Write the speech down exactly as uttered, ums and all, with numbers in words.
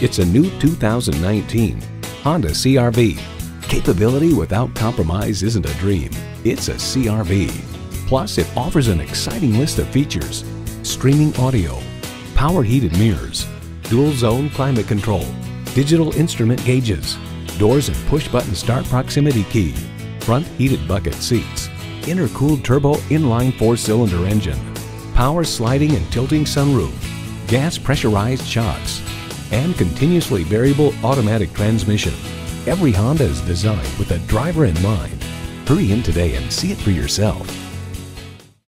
It's a new two thousand nineteen Honda C R V. Capability without compromise isn't a dream, it's a C R V. Plus, it offers an exciting list of features: streaming audio, power heated mirrors, dual zone climate control, digital instrument gauges, doors and push button start proximity key, front heated bucket seats, intercooled turbo inline four cylinder engine, power sliding and tilting sunroof, gas pressurized shocks, and continuously variable automatic transmission. Every Honda is designed with a driver in mind. Hurry in today and see it for yourself.